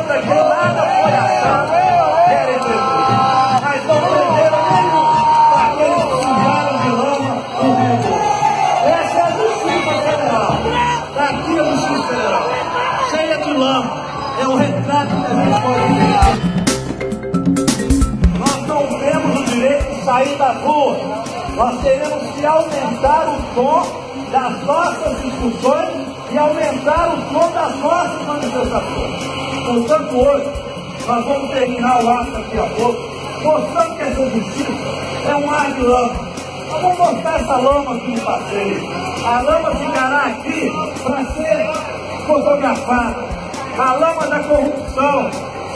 contas de nada foi achado, querem devolver. Mas não prenderam nenhum para aqueles que sujaram de lama o Rio Doce. Essa é a justiça federal, daqui é a justiça federal, cheia de lama, é o retrato que a gente pode criar. Nós não temos o direito de sair da rua, nós teremos que aumentar o tom das nossas discussões e aumentar o tom das nossas manifestações. Portanto, hoje, nós vamos terminar o ato daqui a pouco, mostrando que essa justiça é um ar de lama. Nós vamos mostrar essa lama aqui no passeio. A lama ficará aqui para ser fotografada. A lama da corrupção,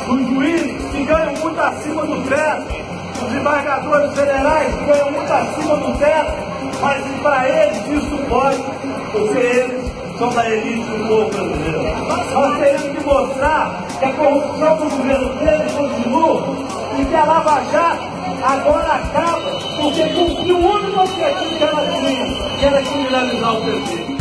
dos juízes que ganham muito acima do teto, os embargadores federais que ganham muito acima do teto, mas para eles isso pode, porque eles são da elite do povo brasileiro. Nós teremos que mostrar que a corrupção do governo dele continua e que a Lava Jato agora acaba, porque cumpriu o único objetivo que ela tinha, que era criminalizar o PT.